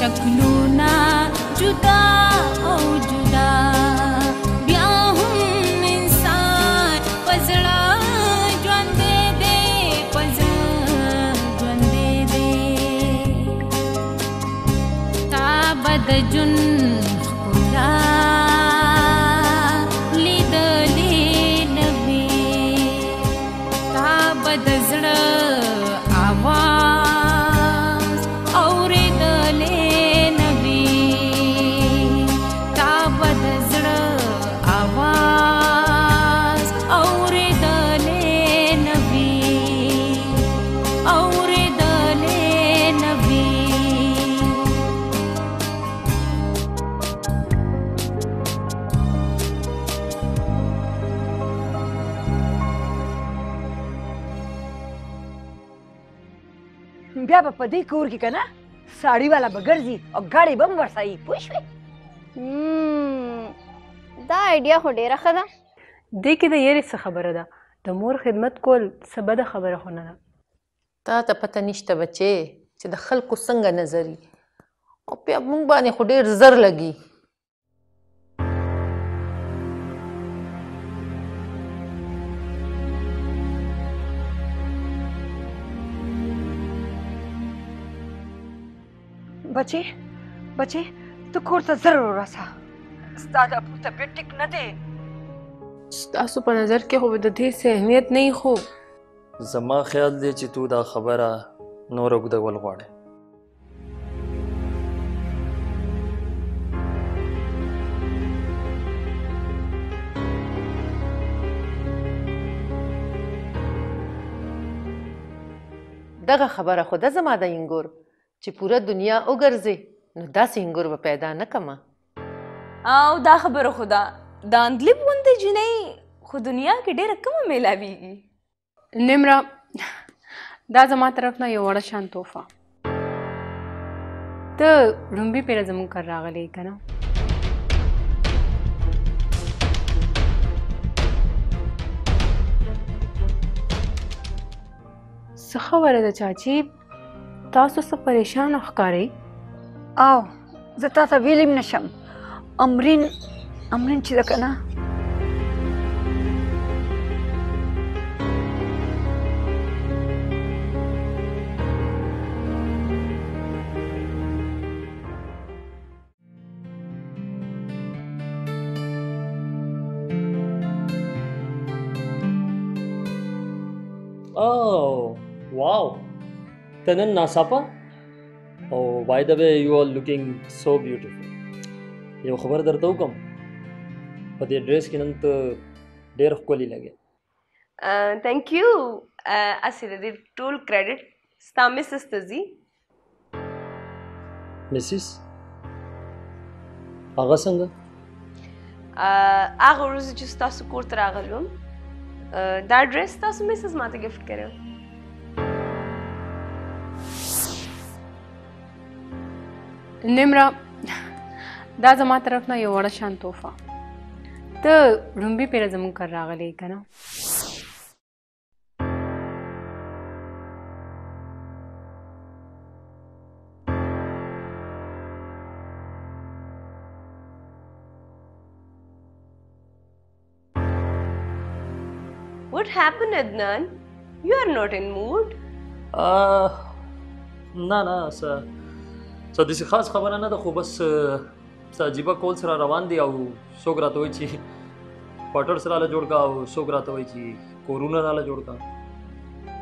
شكلنا جدا أو جدا بياهم إنسان وزرا جوان ديدي وزرا جوان ديدي تعبد جن خدا لدلي نبي تعبد زرا بیا په دې کور کې کنه ساړی والا بغرزي او غاړي بم ورسایي پوښوي دا ائیډیا خو ډیره ښه ده دې کې د یری څه خبره ده د مور خدمت کول څه بده خبره خونه ده تا ته پته نشته بچي چې د خلکو څنګه نظری او په موږ باندې خو ډیر زر لګي بچے بچے تو کور تا ضرور رسا استاد اپو طبیعت ٹک نہ دے استاسو پر نظر کے ہو ددی سے اہمیت نہیں خو زما خیال دے چ تو دا خبر نور گد گل غواڑے دغه خبره خود زما د انګور چې پورا دنیا وګرځي نو داسې انګور به پیدا نه کما او دا خبره خدا دا اندلی بونده جنۍ خو دنیا کې ډېره کمه میلاویږي نمره دا زما طرف نه یو وړه شان تحفه ته لومبي پیره زموږ کر راغلی که نه څه خبره ده چاچي تاسو سره پریشان ښکارئ او زه تاسو ویلم نشم امرین چې کنه او واو Tanan Nasapa? Oh, by the way, you are looking so beautiful. You خبر درته وکم په دې ډریس کې نن ته ډېر ښکلی لګې thank you اسې دې ټول credit ستا مسز تزي مسز هغه څنګه هغه ورځ چې ستاسو کور ته راغلم دا ډریس تاسو مسز ماته gift کړو نمره دا زما طرف نه یو وړه شان تحفه ته لومبي پیره زموږ کر راغلی که نه What happened Adnan? You are not in mood? نه sir So this is خاص خبر نه ده خو بس عجیبه کول سره روان دی او سوګ راته وای چی کوارټر سره له جوړ کا او سوګ راته وای چی کورونا سره له جوړ کا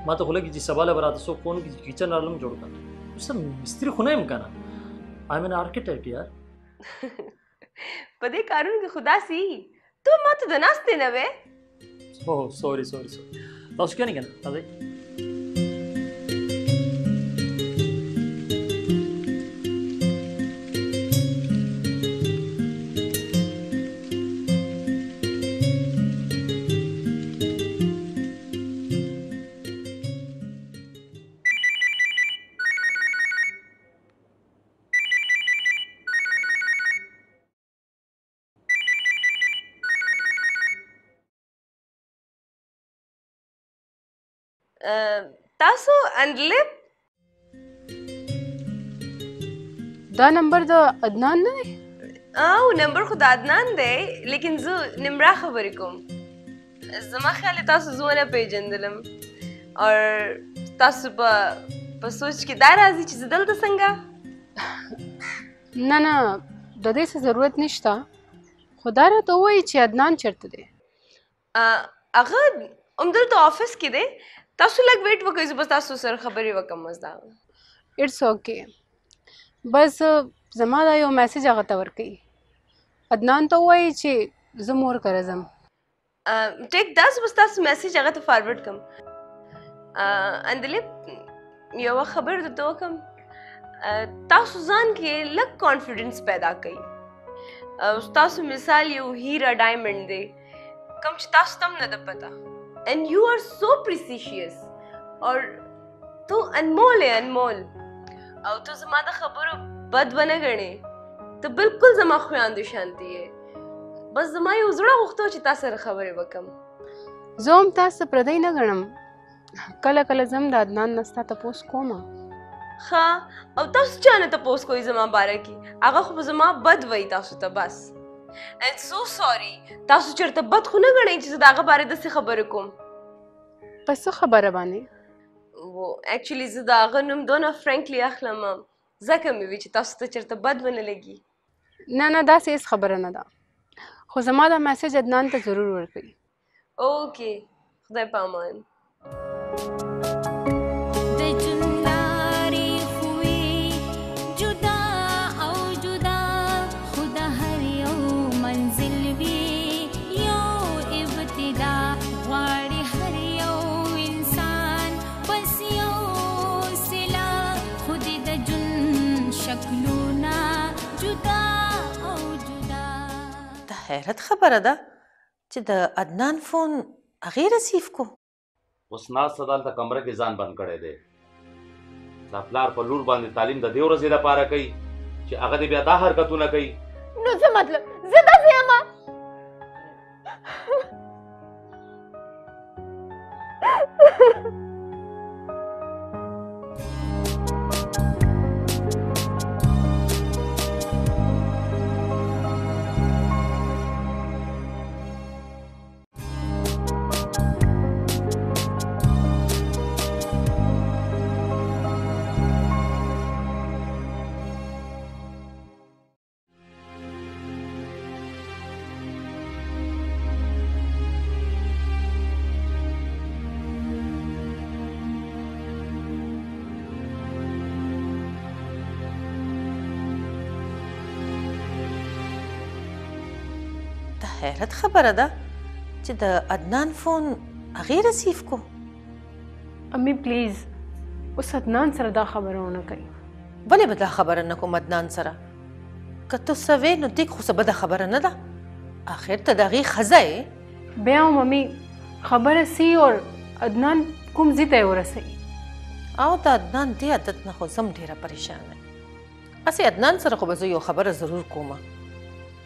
ما ته خو لګی چې سواله برات سو کون کی کچن سره له جوړ کا سم مستری خو نه امکان آی ام ان آرکیټیکټ یار پدې کارون کې خدا سي تو ما ته دناسته نه وې او سوري تاسو کې نه کنه Tasso and Lip. Da number da Adnan ne? Aa, number khud Adnan de, lekin zu nimra khabarikum. Zama khayal Tasso zu na pejendilem. Aur Tasso pa soch ke da razi chiz dal da sanga. Na na, dade se zarurat nishta. Khuda ra to wahi che Adnan chart de. Agar umdal to office ke de. Tasso lag wait wa koi bas Tasso sar khabari wa kam mazda. It's okay. बस जमादा यो message आगा तवर की अदनान तो वही ची ज़मूर करे जम take दस बस दस मैसेज आगा तो फॉरवर्ड कम अंदले यो वह खबर तो दो कम तासुजान के लग कॉन्फिडेंस पैदा कई उस तासु मिसाल यो हीरा डायमंड दे कम चितासु तम न दबता and you are so precious और तो अनमोल है अनमोल और तो जमा दा खबर बद बना गणे तो बिल्कुल जमा खुयांदु शांति है बस जमा ये उजड़ा उखतो चिता सर खबरे बकम जोम तास प्रदय न गणम कला कला जम दादनान नस्ता तपोस कोमा हां और तास जाने तपोस कोई जमा बारे की आगा खूब जमा बद वई तासु त बस आई एम सो सॉरी तासु चरता बद खुना गणे जिस दागा बारे दस खबर कोम बस खबर बाने वो एक्चुअली ज़दा अगनम दोना फ्रैंकली अखलमा ज़कमी विच तासुत चरता बद बने लगी ना ना दास इस खबर ना दा खुज़मा दा मैसेज अदनान तक ज़रूर वर्की ओके खुदा पामान حیرت خبره ده چې د عدنان فون هغې رسیف کو اوس ناسته دلته کمره کې ځان بند کړی دی دا پلار په لور باندې تعلیم د دې ورځې لپاره کوي چې هغه دې بیا دا حرکتونه کوي نو څه مطلب زه داسې یمه حیرت خبره ده چې د عدنان فون هغې رسیف کو امی پلیز اوس عدنان سره دا خبره ونه کوي ولې به دا خبره نه کوم عدنان سره که ته څه وې نو دیک خو څه بده خبره نه ده آخر ته د هغې ښځه یې بیا هم امي خبره سي اور عدنان کوم ځای ته یې ورسوي او د عدنان دې عادت نه خو زه هم ډېره پریشانه یم هسې عدنان سره خو به زه یو خبره ضرور کومه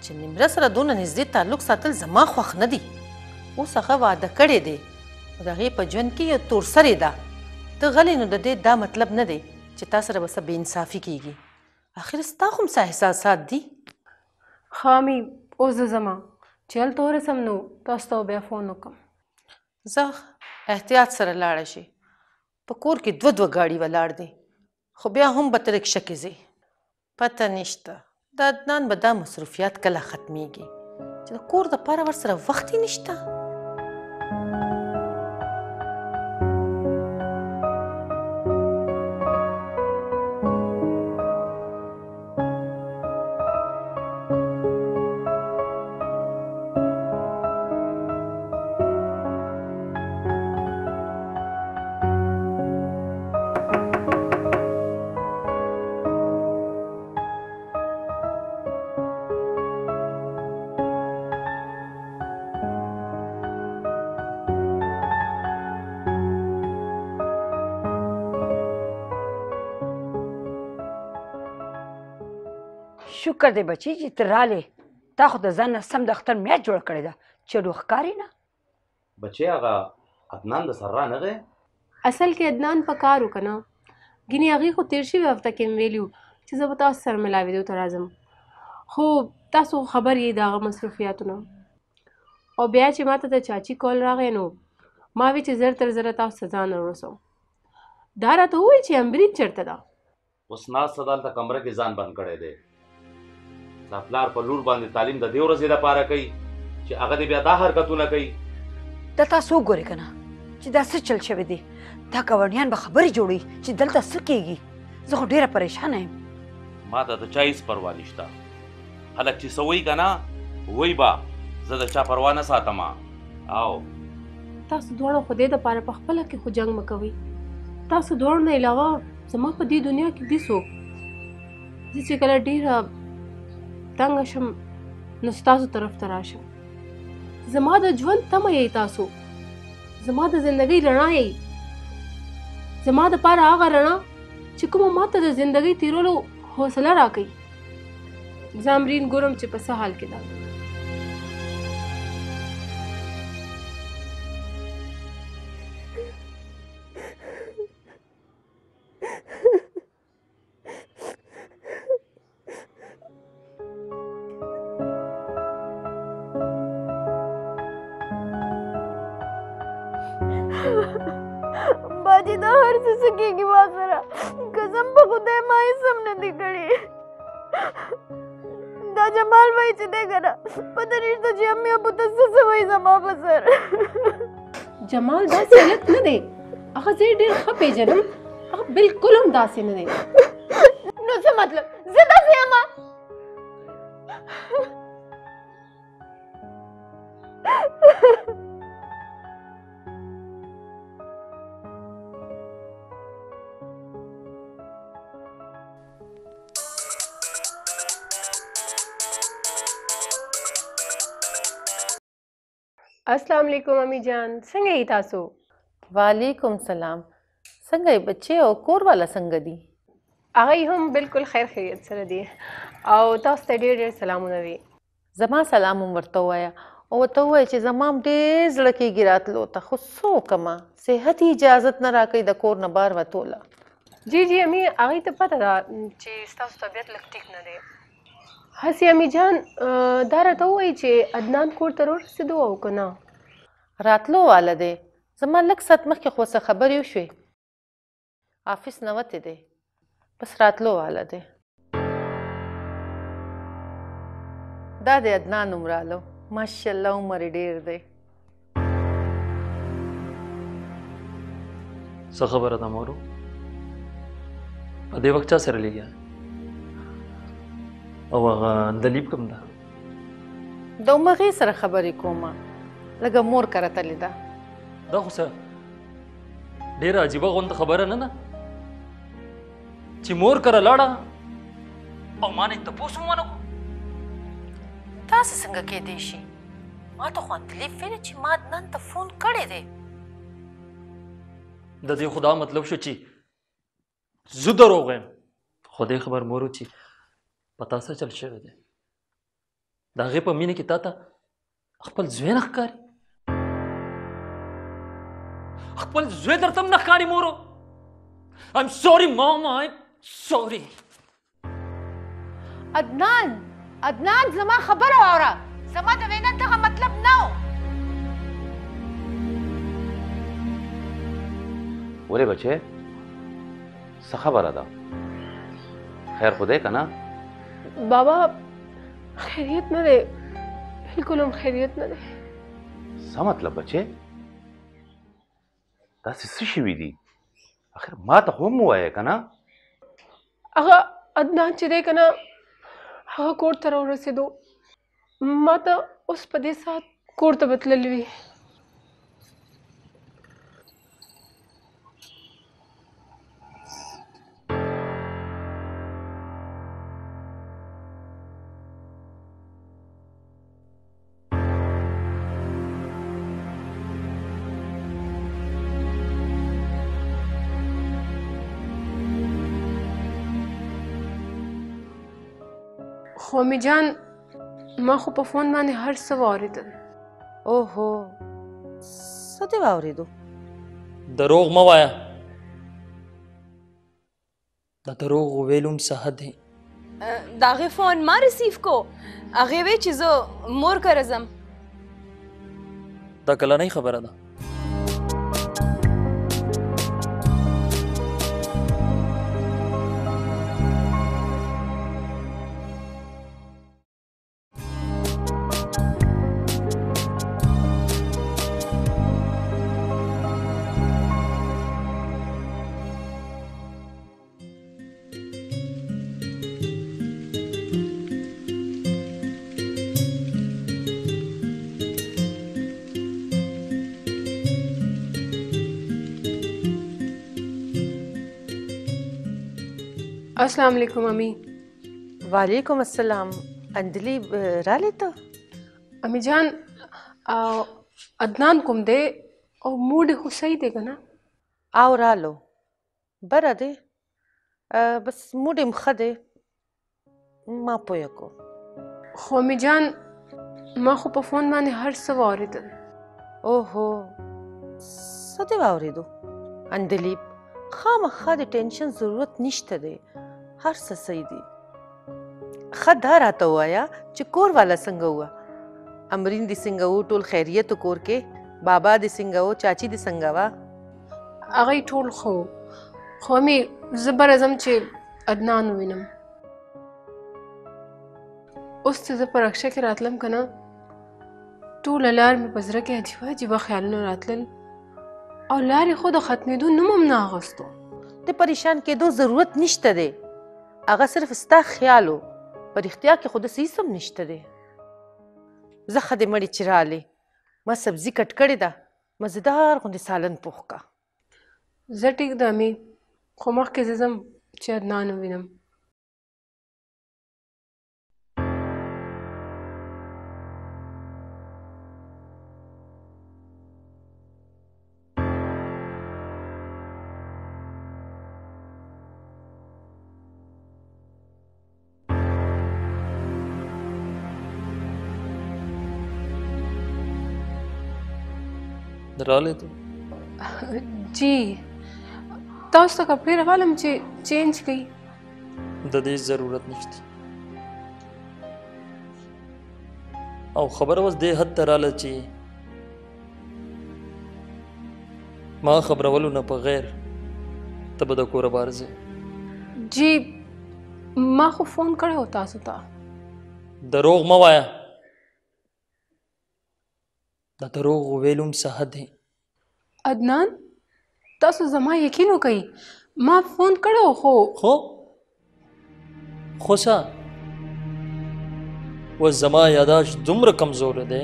چې نیمره سره دونه نږدې تعلق ساتل زما خوښ نه دي اوس هغه واده کړی دی د هغې په ژوند کې یو تورسرې ده ته غلی نو د دې دا مطلب نه دی چې تا سره به څه بې انصافي کیږي اخر ستا خو هم څه احساسات دي ښه مې اوس زه ځمه چې هلته ورسم نو تاسو ته بیا فون وکړم زه احتیاط سره لاړه شي په کور کې دوه دوه ګاډي ولاړ دي خو بیا هم به ترې کښه کې ځې پته نشته دا عدنان به دا مصروفیات کله ختمیږي چې د کور دپاره ورسره وخت یې نشته شکر دی بچی چې ته راغلې تا خو د ځان نه سم د اختر میاج جوړ کړې ده چې روښ کاري نه بچی هغه عدنان د سره رانغی اصل کې عدنان پکار وکنه غنی هغه خو تیر شي وخت کې ویلو چې زه به تاسو سره ملاوي دوه راځم خو تاسو خبر یې دا مصروفیتونه او بیا چې ماته د چاچی کال راغې نو ما وی چې زر تاسو ځان ورسو دا راته وای چې امبرین چرته دا وسنا صدال ته کمره کې ځان بند کړې ده دا پلار په لور باندې تعلیم د دیور زیاده پاره کوي چې هغه بیا دا حرکتونه کوي دا تاسو ګورې کنه چې دا څه چل شوی دی دا کورنیان به خبرې جوړي چې دلته څه کیږي زه خو ډیره پریشان یم ما ته د چایس پروا نشته خلک چې سوي کنه وای با زه د چا پروا نه ساتم او تاسو دوړو خو دې د پاره په خپل کې خو جنگ مکوي تاسو دوړو نه علاوه زما په دې دنیا کې دي سو چې کله ډیر تنگ شم نو تاسو طرف ته راشم زما د ژوند تمه یې تاسو زما د زندګۍ رڼا یې زما د پاره هغه رڼا چې کومه ماته د زندګۍ تیرولو حوصله راکوي زامرین ګورم چې په څه حال کې ده جمال دا سلت نه دی هغه زه ډېر ښه پېژنم هغه بالکل هم داسې نه دی نو څه مطلب زه داسې یم अस्सलाम वालेकुम अम्मी जान संगे ही तासो वालेकुम सलाम संगे बच्चे और कोर वाला संग दी आगे हम बिल्कुल खैर खैरियत सर दी और तास तडीर डेर सलाम नवी जमा सलाम वरतो आया और तो है चे जमाम डेर जड़की गिरात लोता खुसो कमा सेहत ही इजाजत न राकई द कोर न बार वतोला जी जी अम्मी आगे तो पता था चे तास तबियत लग ठीक न दे हसी अम्मी जान दारा तो है चे अदनान कोर तरोर से दो आओ कना راتلو والا دی زما لږ ساعت مخکې خو څه خبرې وشوې آفس نوتی دی بس راتلو والا دی دا دی عدنان هم رالو ماشاءالله عمر یې ډېر دی څه خبره ده مورو په دې وخت چا سره لګیا او هغه دلیب کوم ده د عمرې سره خبرې کومه لګه مور کرا تلې ده دا خو څه ډېره عجیبه غونده خبره نه ده چې مور کرا لاړه او ما نه تپوس هم ونه کړو تاسو څنګه کېدی شي ما ته خو تلیف ویلې چې ما نن ته فون کړی دی د دې خدا مطلب شو چې زه دروغ یم خو دې خبر مور چې پتا څه چل شوی دی د هغې په مینه کې تا ته خپل زوی نه ښکاري خپل زوی درته نه ښکاري مورو I'm sorry mom I'm sorry عدنان عدنان زما خبره واوره زما د وینا دغه مطلب نه و ولې بچې څه خبره ده خیر خو دی که نه بابا خیریت نه دی بالکل هم خیریت نه دی څه مطلب بچې دا څه شوي دي اخر ما ته هم ووایه که نه هغه عدنان چې دی که نه هغه کور ته راورسېدو ما ته اوس په دې ساعت کور ته به تللی وي خو امی جان ما خو په فون باندې هر څه واورېدل اوهو څه دې واورېدو دروغ ما وایا دا دروغ ویلوم سحد ہے داغه فون ما ریسیف کو هغه وی چیزو مور کرزم دا کله نه خبره ده अस्सलाम वालेकुम अम्मी। वालेकुम अस्सलाम। अंजलि रा लेता अम्मी जान अदनान कुम दे और मूड हुसई देगा ना आओ रा लो बरा दे बस मूड मखा दे माँ पोया को खो अम्मी जान माँ खो पफोन माने हर सवारी दे ओहो सदे वावरी दो अंजलि खाम खा दे टेंशन ज़रूरत निश्चित दे हर सही दी खदार आता हुआ या चिकोर वाला संग हुआ अमरीन दी संग हो टोल खैरियत तो कोर के बाबा दी संग हो चाची दी संगवा अगई टोल खो खो मी जबर अजम चे अदनान विनम उस चीज पर अक्षय के रातलम कना टोल अलार में बजरा के अजीबा जीवा ख्याल न रातल और लारी खुद खतने दो नमम ना आगस्तो ते परेशान के दो जरूरत निश्चित दे अगर सिर्फ इसका ख्याल हो पर इख्तियार के खुद से ही सब निश्चित दे जखा दे मड़ी चिरा ले मैं सब्जी कट करे दा मज़ेदार खुद सालन पोखा जट एकदमी खुमा के जम चरनान विनम राले तो जी ताऊस तक अपने रवाल मुझे चेंज की ददेश जरूरत नहीं थी और खबर वस दे हद तराले ची माँ खबर वालों न पगैर तब तक और बारजे जी माँ को फोन करे होता सुता दरोग मवाया دا دروغ ویلوم سحد ہے عدنان تاسو زما یقین ہو گئی ما فون کرو ہو ہو خوشا وہ زما یاداش دمر کمزور دے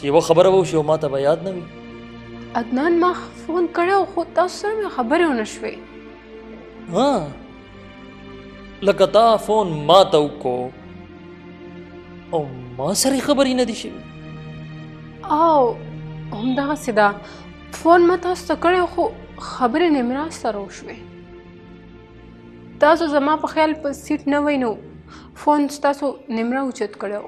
جی وہ خبر وہ شو ما تب یاد نہ بھی عدنان ما فون کرو ہو تاسو میں خبر ہونا شوی ہاں لگتا فون ما تو کو او ما سره خبرې نه دي شوي او همدغسې ده فون ما تاسو ته کړی خو خبرې نه مې راسره وشوې تاسو زما په خیال په سیټ نه وی نو فون ستاسو نمره اوچت کړی و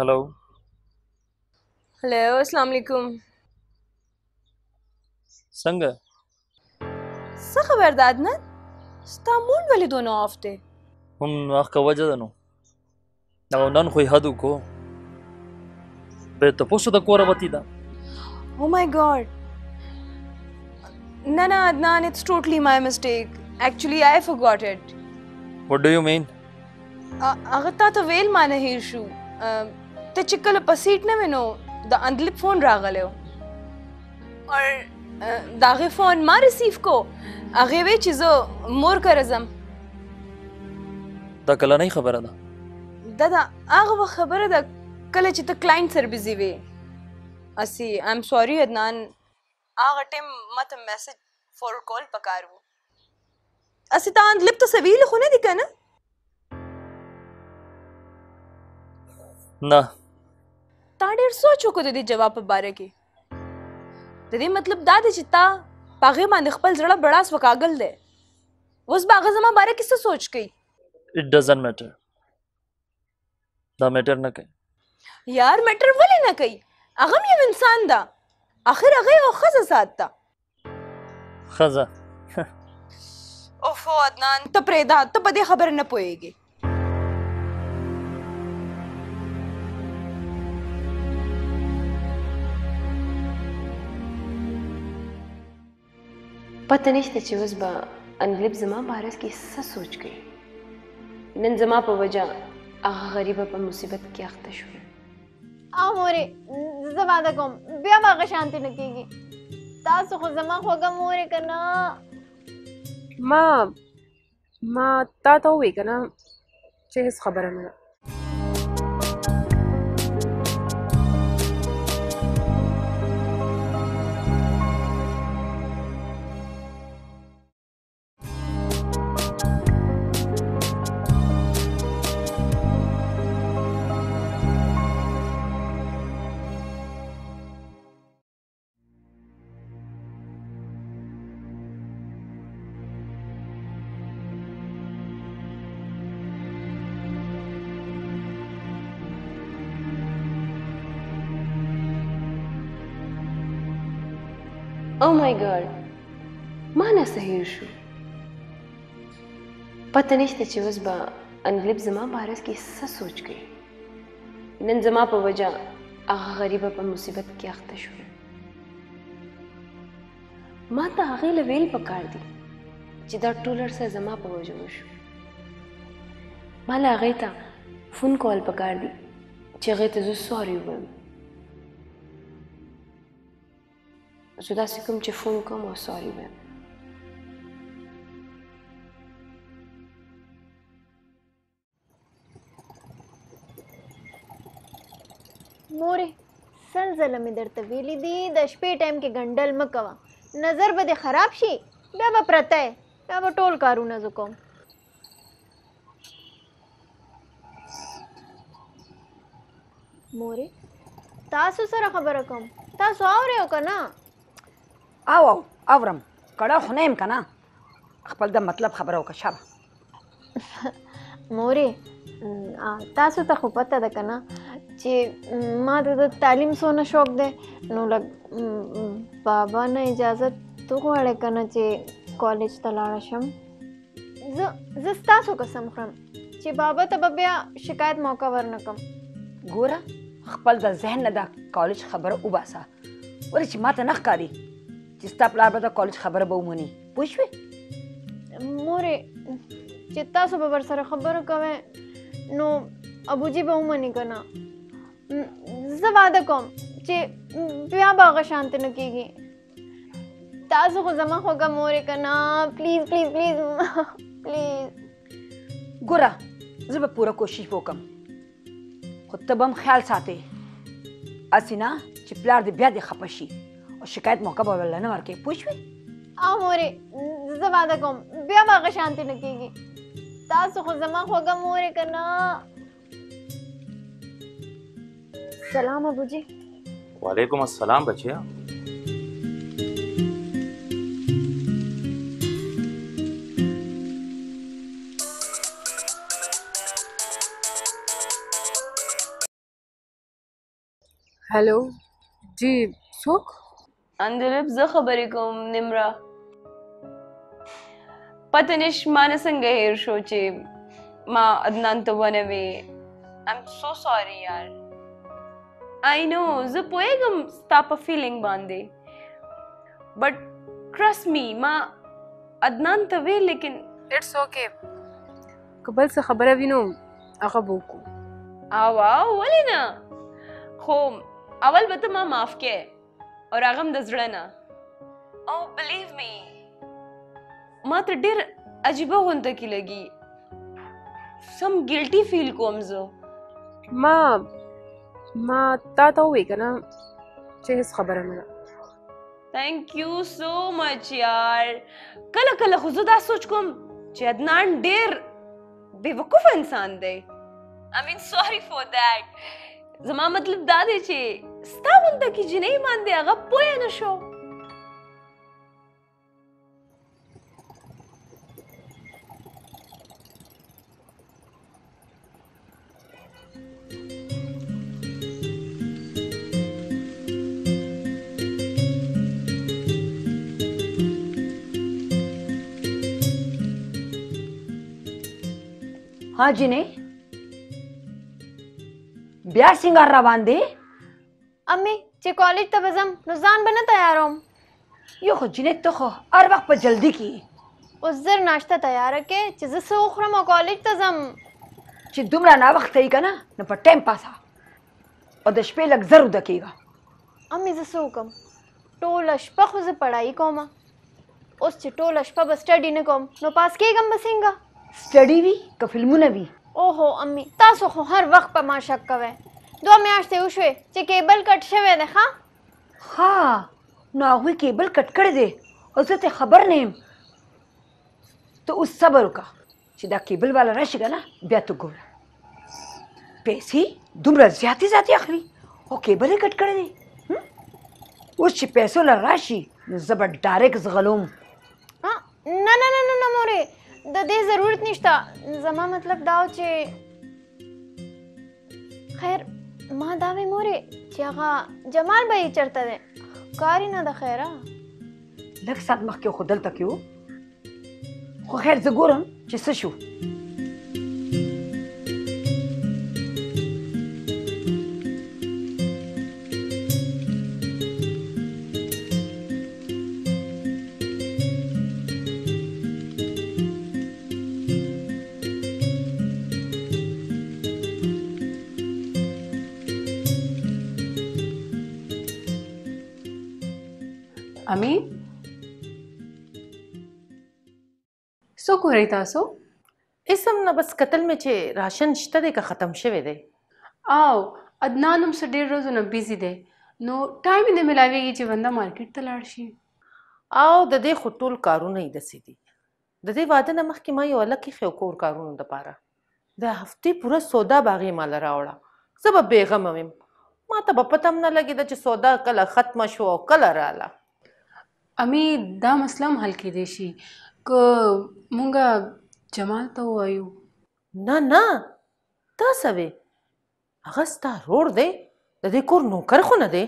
हेलो हेलो अस्सलाम वालेकुम संग सा खबर दादना इस्तांबुल वाले दोनों हफ्ते उन वक्त का वजह दनो नवनन कोई हदू को बे तो पोसो द कोरा बतीदा ओ माय गॉड ना Adnan it's totally my mistake actually I forgot it what do you mean अगता तो वेल माने हिरशु ते चिकल पसीट ने मेनो द अंदलिप फोन रागले हो और दागे फोन मार रिसीव को आगे वे चीजो मोर कर अजम ता कला नहीं खबर था दादा आगे वो खबर था कल चित क्लाइंट सर बिजी वे असी आई एम सॉरी अदनान आगे टाइम मत मैसेज फॉर कॉल पकारू असी ता अंदलिप तो सवील होने दिखा ना ना ताडेर सोचो को दीदी जवाब बारे की दीदी मतलब दादी चिता पागे मान खपल जड़ा बड़ा स्वकागल दे उस बागजमा बारे किससे सोच गई it doesn't matter the matter ना कही यार मैटर वाले ना कही अगम ये इंसान दा आखिर अगे वो खजा साथ था खजा ओफो अदनान तो प्रेदा तो पदे खबर न पोएगी पता नहीं थे उस बा अनगलिब जमा भारत की सच सोच गई नन जमा पर वजह आहा गरीबा पर मुसीबत की आख्तश हुई आ मोरे जमादा कम बिया बागा शांति नकेगी तासु खो जमा होगा मोरे कना माँ माँ ता तो हुई कना चेस खबर है मेरा Oh my God, माना सही शु पता नहीं थे चीज बा अनगलिब जमा भारत की सच सोच गई नन जमा पर वजह आहा गरीबा पर मुसीबत की आख्तश हुई माता आगे लवेल पकार दी जिदा टूलर से जमा पर वजह शु माला आगे था फोन कॉल पकार दी जगह तुझे सॉरी हुए जुदा सिकम चे फोन कम और सॉरी मैम मोरे सलजल में दर तवीली दी दशपे टाइम के गंडल मकवा नजर बदे खराब शी बेबा प्रता है बेबा टोल कारू नजो कम मोरे तासु सरा खबर कम तासु आओ रहे हो कना आओ आओ आवरम कड़ा हुनेम का ना खपल दा मतलब खबर हो कशा मोरे तासु तक पता था कना जे माँ तो तालीम सोना शौक दे नो लग बाबा ने इजाजत तो को अड़े कना जे कॉलेज तलाशम जिस तासु का समखम जे बाबा तब अबया शिकायत मौका वरना कम गोरा खपल दा जहन न दा कॉलेज खबर उबासा और इस माता नख कारी जिस्ता प्लाबा कॉलेज खबर बहु मनी पूछवे मोरे चित्ता सुबह बरसर खबर कवे नो अबूजी बहु मनी करना जवादा कम जे ब्याह बागा शांति न कीगी तासु को जमा होगा मोरे करना प्लीज प्लीज प्लीज प्लीज गोरा जब पूरा कोशिश होकम खुद तबम ख्याल साथे असीना चिपलार दे ब्याह दे खपशी और शिकायत मौका बबल ना मार के पूछवे आ मोरे जवादा कम बिया बागा शांति नकेगी तासु खो जमा होगा मोरे करना सलाम अबूजी वालेकुम अस्सलाम बच्चिया हेलो जी सुख أندرب زخبركم نمرة باتنش مانا سنغير شوچي ما أدنان توانوي I'm so sorry yaar I know زبويغم ستاپا feeling باندي but trust me ما أدنان توي لكن it's okay قبل سخبرة بينو أغبوكو آواو ولينا خوم اول بتا ما معاف کے اور اغم دزڑنا او believe me ما تر ډیر عجيبه غونډه کی لگی some guilty feel کومز ما تا توي کنا چیز خبره مله thank you so much یار کله خو دا سوچ کوم چې عدنان ډیر بیوقوف انسان دی I mean sorry for that زما مطلب دا دی چې ستا غونده کې جنۍ باندې هغه پوه نه شو ها جنۍ ब्याह सिंगार रवान दे अम्मी चे कॉलेज तबजम नुजान बना तैयार होम यो खो जिने तो खो हर वक्त पर जल्दी की उस जर नाश्ता तैयार के चीज से उखरा मो कॉलेज तजम चे दुमरा ना वक्त ही का ना पर टाइम पास आ और दशपे लग जरूर दकेगा अम्मी जसे हुकम टोल अशपा खुद पढ़ाई कोमा उस चे टोल अशपा बस स्टडी ने कोम नो पास के गम बसिंगा स्टडी भी का फिल्मों ने भी ओहो अम्मी तासो खो हर वक्त पर मां शक कवे दो में आज ते उशवे चे केबल कट छवे देखा हाँ ना हुई केबल कट कर दे उसे ते खबर नहीं तो उस सबर का सीधा केबल वाला रशिगा ना ब्यातु गोला पैसे दुमरा ज्यादा ज्यादा आखरी और केबल ही कट कर दे उस पैसों ला राशि जबर डायरेक्ट जगलोम हाँ ना ना ना ना मोरे دا دے ضرورت نشتا زما مطلب داو چې خیر ما داوی مورے چې هغه جمال بھائی چرته دے کاری نه د خیره لک سات مخ کې خدل تکیو خو خیر زه ګورم چې څه شو अमी सो को रही तासो इसम ना बस कतल में चे राशन शिता दे का खत्म शवे दे आओ अदनान हम से डेढ़ रोज ना बिजी दे नो टाइम ही नहीं मिलावेगी चे बंदा मार्केट तलाशी आओ ददे खुटोल कारू नहीं दसी दी ददे वादे नमक की माँ यो अलग की ख्योकोर कारू न दपारा द हफ्ते पूरा सौदा बागी माला रावड़ा सब बेगम अमीम माँ तब पतम ना लगे द चे सौदा कल खत्म शो कल राला अमी दा मसला हल की देशी को मुंगा जमाल तो आयु ना ना ता सवे अगस्ता रोड दे दे कोर नौकर खो न दे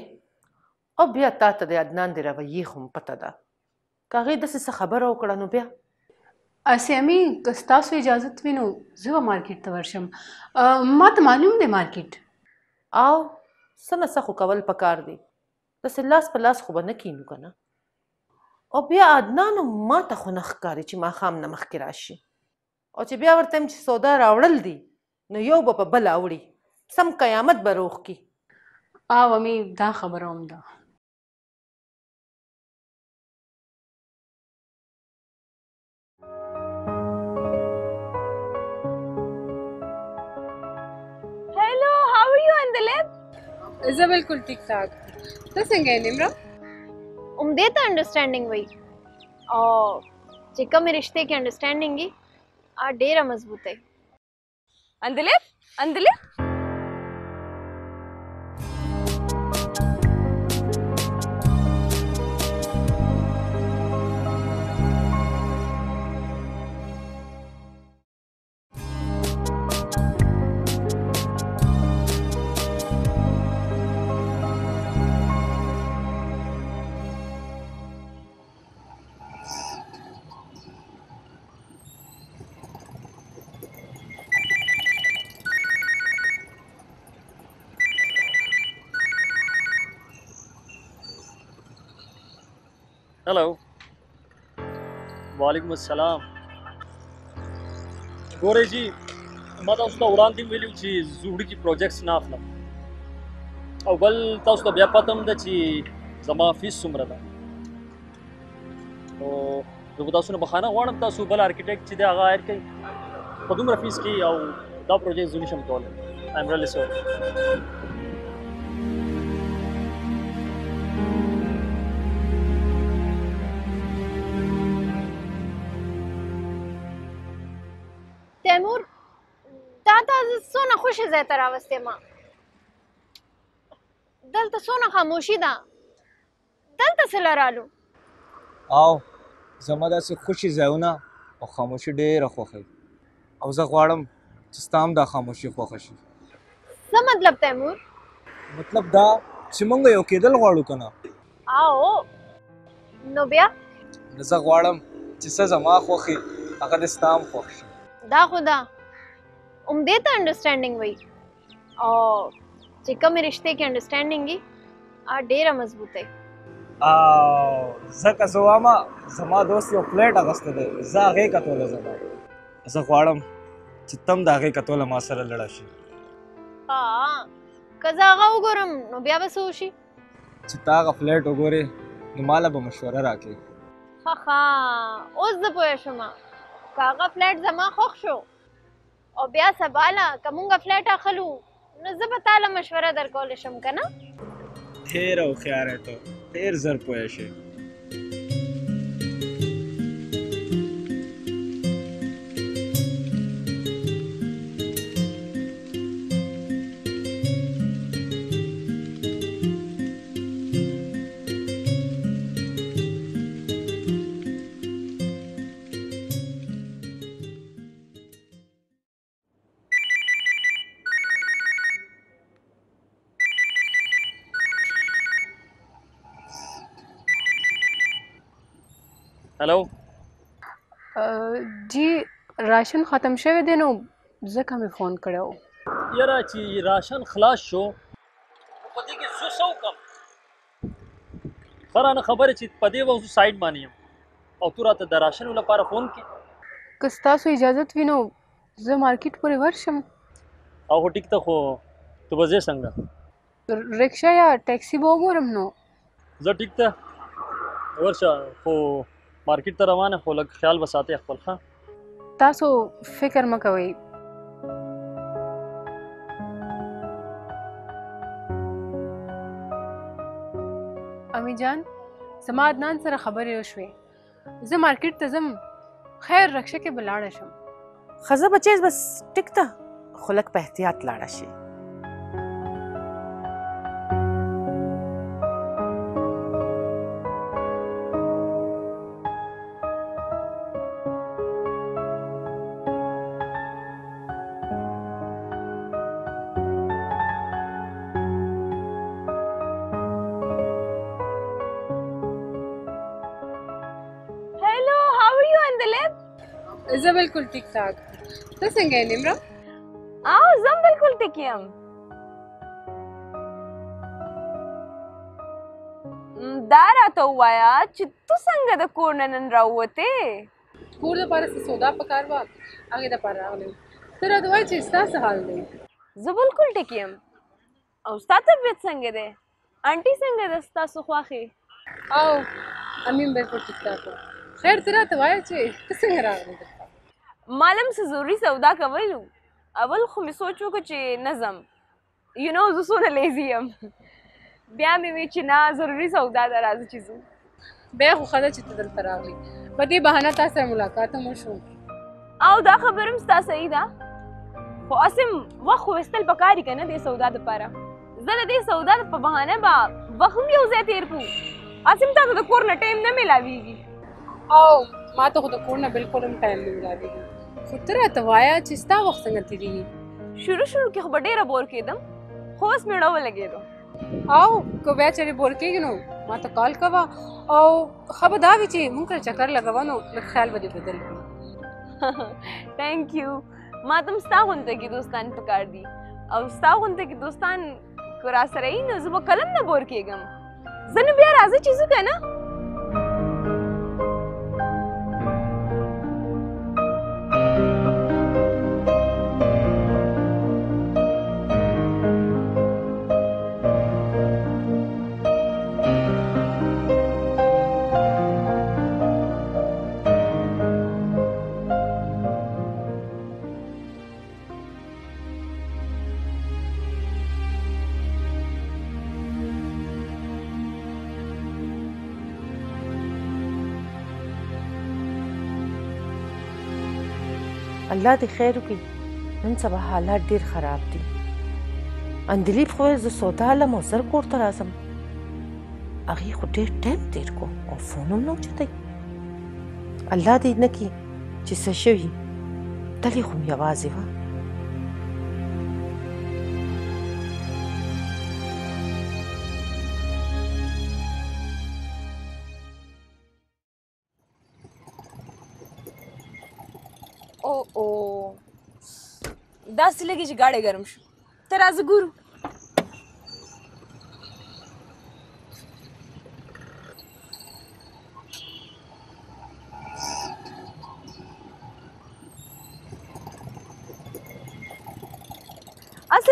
अब या ता दे अदनान दे रवैये हम पता दा कागे दस से खबर हो कड़ा नो ब्या ऐसे अमी कस्ता सो इजाजत विनो जुवा मार्केट तवर्षम मत मालूम दे मार्केट आओ सना सखो कवल पकार दे दस लास पलास खुबा न कीनु कना او بیا عدنان ما ته خو نه ښکاري چې ماښام نه مخکې راشي او چې بیا ورته هم چې سودا راوړل دي نو یو به په بل اوړي سم قیامت به روغ کي او امي دا خبره هم ده هلو هاو آر یو اندلب زه بالکل ٹھیک ٹھاک ته څنګه یې نمره उम्मीद है अंडरस्टैंडिंग वही और चिका में रिश्ते की अंडरस्टैंडिंग ही आ डेरा मजबूत है अंदलिप अंदलिप हेलो वालेकुम अस्सलाम गोरे जी मत उस उड़ान थी मिली छी जुड़ी की प्रोजेक्ट्स ना अपना अव्वल ता उस व्यापातम द छी जमा फीस सुमरदा तो दुबदा सुन बखाना वाणम ता सुबल आर्किटेक्ट छी दे आगायर के पदुम रफीस की औ दा प्रोजेक्ट जुड़ी शम तोल I am really sorry Taimur दादा सोना खुश है तेरा वास्ते माँ दल तो सोना खामोशी दा दल तो सिला रालू आओ जमादा से खुशी जाओ ना और खामोशी डे रखो खै अब जख्वारम चिस्ताम दा खामोशी ख्वाखशी क्या मतलब तैमूर मतलब दा चिमंगे ओके दल वालू कना आओ नो बिया जख्वारम चिस्ता जमा ख्वाखी अगर चिस्ताम ख्वाखशी दा खुदा उम्मीद है अंडरस्टैंडिंग वही और चिका में रिश्ते की अंडरस्टैंडिंग ही आ डेरा मजबूत है आ जक अजवामा जमा दोस्त यो प्लेट अगस्त दे जा आगे कतोला जमा जखवाड़म चित्तम दागे कतोला मासर लड़ाशी हां कजागा उगोरम नो ब्यावसोशी चित्ता का प्लेट उगोरे नमाला बमशवरा राके हा हा उस द पोयशमा कागा फ्लैट जमा खोखशो और ब्या सबाला कमूंगा फ्लैट आखलू नजब ताला मशवरा दर कॉलेशम कना ढेर ओ ख्याल है तो ढेर जर पोयशे हेलो जी राशन खत्म शवे देनो जक हमें फोन करयो यार अच्छी राशन खलास शो पदी के सो सो कम खराना खबर छी पदी वो साइड मानियो और तुरत द राशन वाला पर फोन की कस्ता सो इजाजत विनो ज मार्केट पर वर्षम और होटिक तक हो तो बजे संगा रिक्शा या टैक्सी बोगोरम नो ज ठीक त वर्षा हो मार्केट तो रवाना हो लग ख्याल बसाते अखल खां तासो फिकर म कोई अमी जान समाद नान सर खबर योशवे ज मार्केट तजम खैर रक्षा के बलाड़ा शम खजा बचेस बस टिकता खलक पे एहतियात लाड़ा शे जब बिल्कुल ठीक ठाक तो संगे निम्रा आओ जब बिल्कुल ठीक है हम दारा तो हुआ यार चित्तू संगे तो कोणन रावते कोण तो पारे से सोदा पकारवा आगे तो पारा आने तेरा तो वही चीज़ था सहाल दे जब बिल्कुल ठीक है हम और साथ में संगे दे आंटी संगे दस्ता सुखाखी आओ अमीन बिल्कुल ठीक ठाक हो खैर तेरा तो वही चीज़ संगे रावते मालम से जरूरी सौदा कवलू अवल खु में सोचू कुछ नजम यू नो जो सोना लेजी हम ब्याह में चिना जरूरी सौदा दराज चीजू बेखु खदा चित दल फरावी बदी बहाना ता से मुलाकात हम शो आओ दा खबरम ता सईदा खो असम वखु वस्तल बकारी कने दे सौदा द पारा जरा दे सौदा द बहाना बा वखु यो जे तेरपू असम ता तो कोरना टाइम न मिलावीगी आओ मा तो खुद कोरना बिल्कुल हम टाइम नहीं मिलावीगी खुतरा तवाया चिस्ता वक्त संगतिरी शुरू के बडेरा बोर केदम होस मेड़ा व लगे दो आओ को बेचारे बोर के गिनो मा तो कॉल कवा औ खबदा विचे मुंकर चक्कर लगवानो ख्याल बदे बदल थैंक यू मा तुम साहुन ते की दोस्तान पुकार दी और साहुन ते की दोस्तान कोरासरई न जुब कलम न बोर केगम जन बिया राजी चीजू के ना अल्लाह दे खैर की इन सब हालात देर खराब थी अंदली खोए जो सोता हाल मोसर कोरता रासम अगी खुदे टाइम देर को और फोन उन लोग चते अल्लाह दे न की जिस शवी तली खुम आवाज़ वा दासिले की गाड़े गरम शु तराज गुरु असे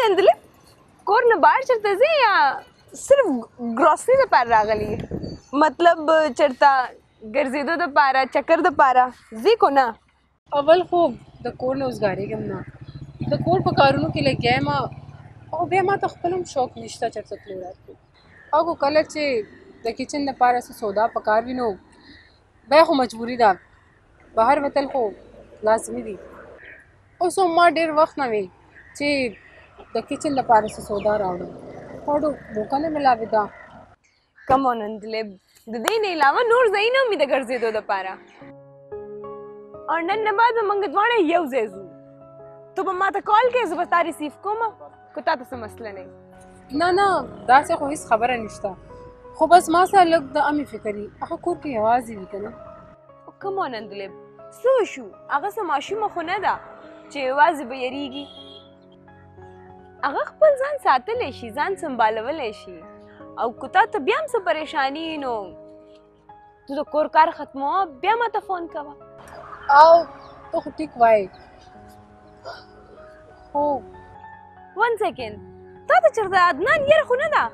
अंदले कोर न बाहर चढ़ते जे या सिर्फ ग्रॉसरी में पार रागली मतलब चढ़ता गर्जेदो तो पारा चक्कर तो पारा जी को ना अवल खूब द कोर न उस गाड़ी के ना तो कोर पकारुनु के लिए गए माँ और बे माँ तो खपलम शौक निश्ता चढ़ सकते हो रात को और वो कलर चे द किचन न पारा से सौदा पकार भी नो बेखो मजबूरी दा बाहर वतल को लाजमी दी और सो माँ डेर वक्त ना वे चे द किचन न पारा से सौदा राउंड और भूखा ने मिला विदा कम ऑन अंदले दे नहीं लावा नूर जही ना उम्मीद कर जे दो द पारा और नन्नबाद मंगतवाने यू जेजू तो मम्मा तो कॉल के जबता रिसीव को मां कुता तो मसला नहीं ना ना दासे को इस खबर निश्ता खो बस मां से लग द अमी फिकरी अखो कोर की आवाज भी कना कम ऑन अंदले सोशु अगर समाशु मखोना दा चे आवाज बयरीगी अगर खपन जान साथ ले शी जान संभालव ले शी और कुता तो ब्याम से परेशानी नो तू तो कोर कार खत्म हो ब्याम तो फोन कवा आओ तो ठीक वाई Oh. One second. Tata chirda Adnan yer khuna da.